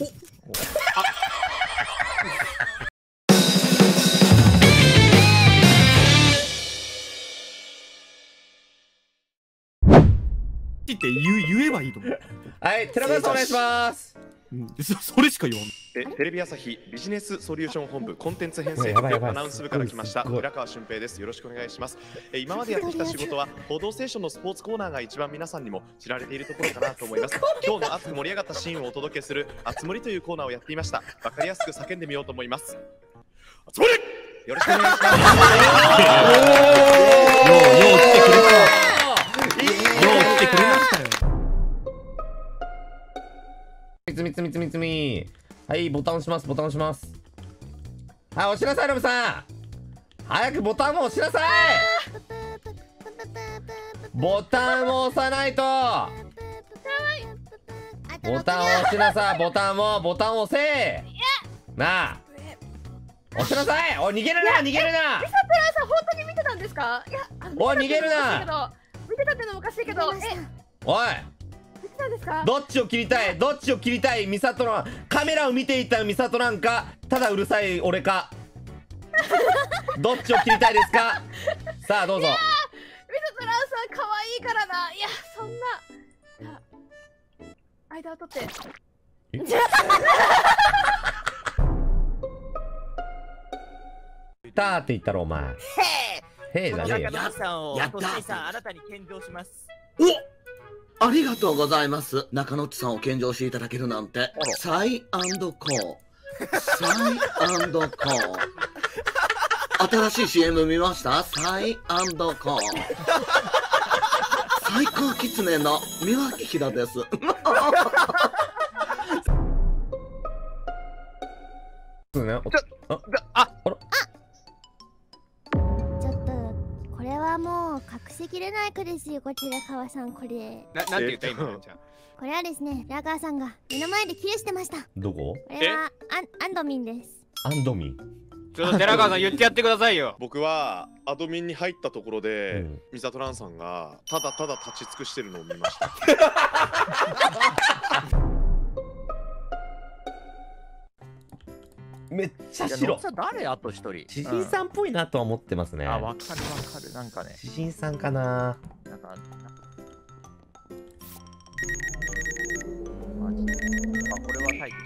って言えばいいと思う。はい、寺川さんお願いします。それしか言わない。テレビ朝日ビジネスソリューション本部コンテンツ編成アナウンス部から来ました寺川俊平です。よろしくお願いします。今までやってきた仕事は報道ステーションのスポーツコーナーが一番皆さんにも知られているところかなと思います。今日の熱く盛り上がったシーンをお届けするあつ森というコーナーをやっていました。わかりやすく叫んでみようと思います。あつ森よろしくお願いします。よう来てくれた。みつみ。はい、ボタン押します、ボタン押します。はい、押しなさい、ロブさん。早くボタンを押しなさい。ボタンを押さないと。ボタンを押しなさい、ボタンを、ボタンを押せ。なあ。押しなさい。おい、逃げるな、逃げるな。リサプラさん、本当に見てたんですか。いや、おい、逃げるな。見てたってのもおかしいけど。おい。どっちを切りたい、どっちを切りたい、ミサトラン、カメラを見ていたミサトランか、ただうるさい俺か。どっちを切りたいですか。さあどうぞ。ミサトランさん可愛いからな。いやそんな。間を取って。ターって言ったろお前。へえだね。やった。新たに献上します。お。ありがとうございます。中野木さんを献上していただけるなんて。サイアンドコー。サイアンドコー。新しい CM 見ました?サイアンドコー。最高キツネの三輪明宏です。もう隠しきれない句ですよ、こちら川さん。これなんて言った今のちゃん。これはですね、ラガーさんが目の前でキレしてました。どこ。これはアンドミンです。アンドミン。ちょっと寺川さん言ってやってくださいよ。僕はアドミンに入ったところでミサトランさんがただただ立ち尽くしてるのを見ました。めっちゃ白。誰あと一人。知人さんっぽいなとは思ってますね。あ、わかるわかる。なんかね。知人さんかな。なんか。マジで。あ、これはタイプ。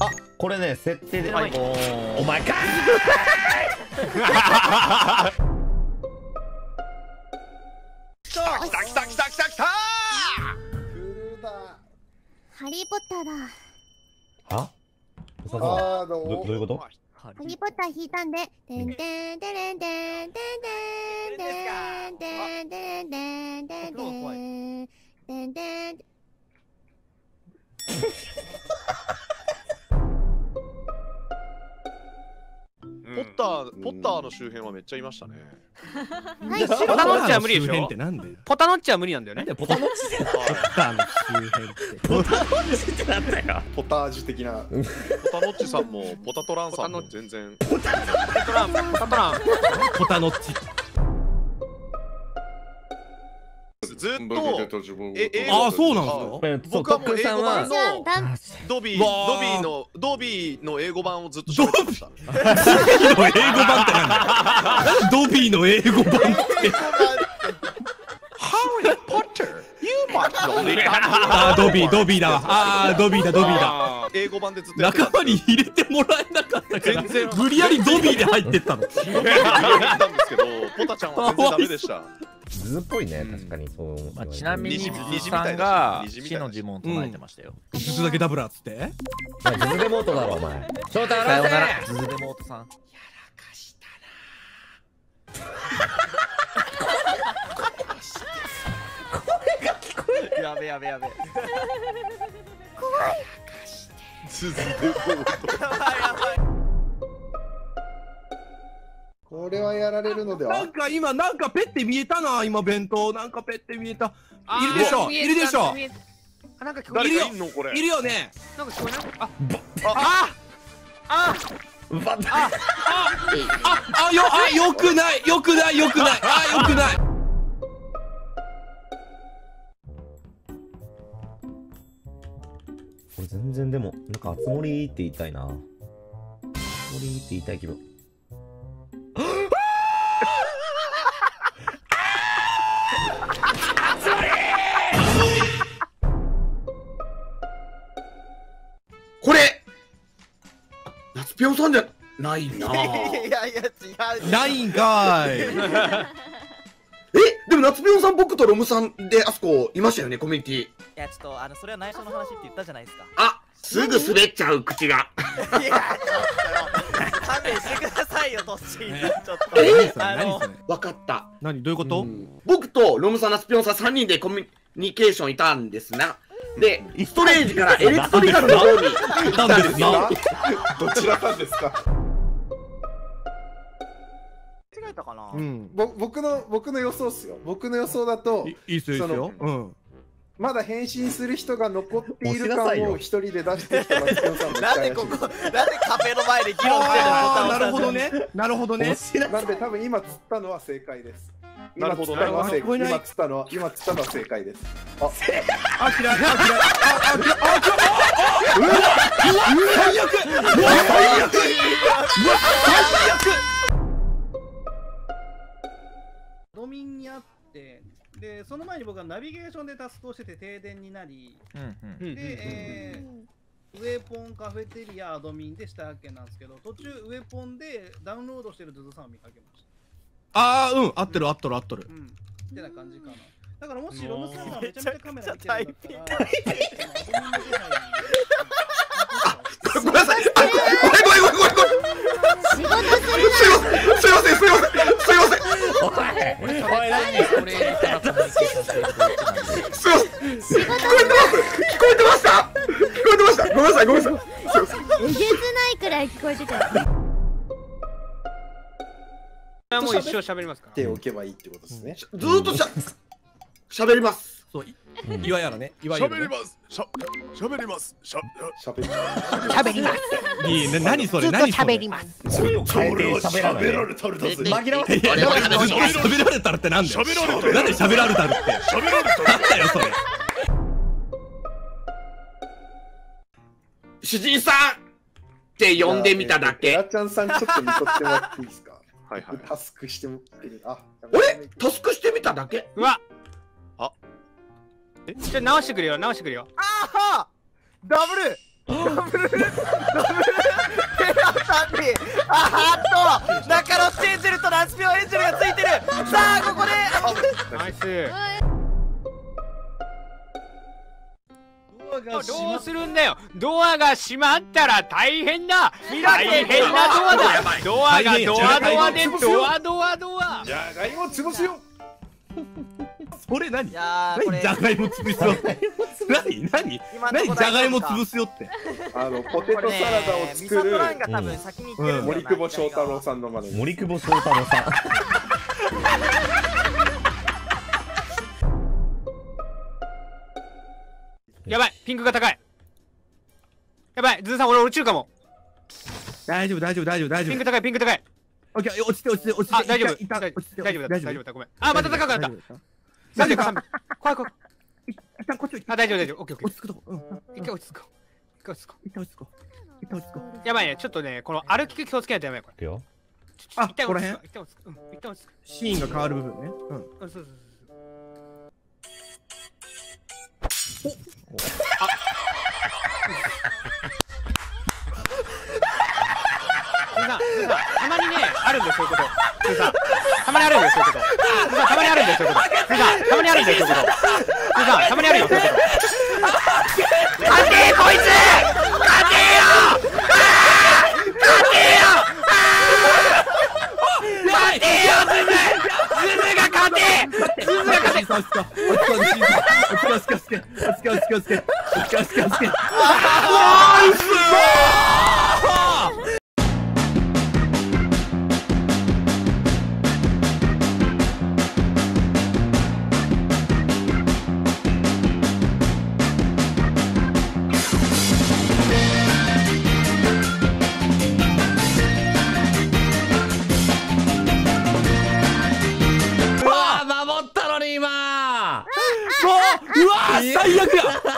あ、これね、設定で。お前か。きたきたきたきたきた。ハリーポッターだ。あ。どういうこと。ハリーポッター引いたんで、てんてんてれんてんてんてんてんてんてんてんてんてんてんてん。ポッターの周辺はめっちゃいましたね。ポタノッチは無理でしょ。ポタノッチは無理なんだよね。ポタノッチってなんだよ。ポタージュ的な。ポタノッチさんもポタトランさんも全然。ポタトラン、ポタトラン、ポタノッチ。ずっとああそうなんですか。僕はもう英語版のドビーの英語版をずっと喋ってました。ドビーの英語版って何だ。あ、ドビーだわ。あ、ドビーだ。英語版でずっと仲間に入れてもらえなかったから無理やりドビーで入ってったの。ポタちゃんは全然ダメでした。ズっぽいね、確かに。そう。ちなみにズさんが死の呪文唱えてましたよ。ズだけダブラっつって。ズデモートだろお前。翔太さよなら。ズデモートさん。やらかしたな。声が聞こえる。やべ。怖い。やらかして。ズデモート。やばい。これはやられるのでは。なんかペッて見えたな。今弁当なんかペッて見えた。いるでしょ。なんか聞こえる。いるよね。なんか聞こえない。よくない。これ全然でも、なんか熱盛って言いたいな。熱盛って言いたい気分。これ夏ぴょんさんじゃないな。いやいや違う。ないんかい。でも夏ぴょんさん、僕とロムさんであそこいましたよね、コミュニティ。いや、ちょっとそれは内緒の話って言ったじゃないですか。あ、すぐ滑っちゃう口が。いや、勘弁してくださいよ、トッシー。ちょっと。わかった。何、どういうこと？僕とロムさん、夏ぴょんさん3人でコミュニケーションいたんですな。で、ストレージからエレクトリカルの方に行ったんですよ。どちらかですか？うん、僕の予想っすよ。僕の予想だと、いいっすよ。まだ返信する人が残っている感を一人で出してきたら、なんでここ、なんでカフェの前で議論してるの？なるほどね。なるほどね。なんで多分今釣ったのは正解です。今釣ったのは正解です。あ、嫌い。最悪。ドミンにあって、でその前に僕はナビゲーションでタスクをしてて停電になり、でウェポンカフェテリアアドミンでしたわけなんですけど、途中ウェポンでダウンロードしてるズズさんを見かけました。ああ、うん、合ってる合ってる合ってる。うん、ってな感じかな。だからもしロムさんがめちゃめちゃカメラ見てるんだったら、ごめんなさい。もう一生喋りますから。手を置けばいいってことですね。ずっと喋ります。そう。岩やらね。喋ります。喋ります。喋ります。いいね。何それ？何それ？喋ります。それを喋られたるだぜ。紛らわせ。喋られたるってなんだよ。なんで喋られたるって。喋られたる。なんだよそれ。主人さんって呼んでみただけ。ラちゃんさんちょっと見とってもらっていいですか？タスクしてみただけ。うわあ、ちょ、直してくれよ、直してくれよ。ああ、ダブルペラさんにあーっと中野スエンジェルとラスピオエンジェルがついてる。さあここでナイス。どうするんだよ。ドアが閉まったら大変だ。大変なドアだ。ドアでドア。じゃがいも潰すよ。それ何？何じゃがいも潰すよ。何じゃがいも潰すよって。ポテトサラダを作る。森久保祥太郎さんのまね。森久保祥太郎さん。やばい、ピンクが高い。やばい、ズーさん、俺落ちるかも。大丈夫。ピンク高い、オッケー、落ちて。あ、大丈夫だ、ごめん。あ、また高くなった。怖い。一旦こっち。あ、大丈夫、オッケー。落ち着くとこ。一回落ち着こう。やばいね、ちょっとね、この歩き気をつけないとやばい、これ。あ、ここら辺？一旦落ち着く。シーンが変わる部分ね。うん。そう。たまにね、あるんだよ、そういうこと。たまにあるんだよ、そういうこと。勝てー、こいつ！勝てーよ、ズズが勝てー！うわー、最悪や。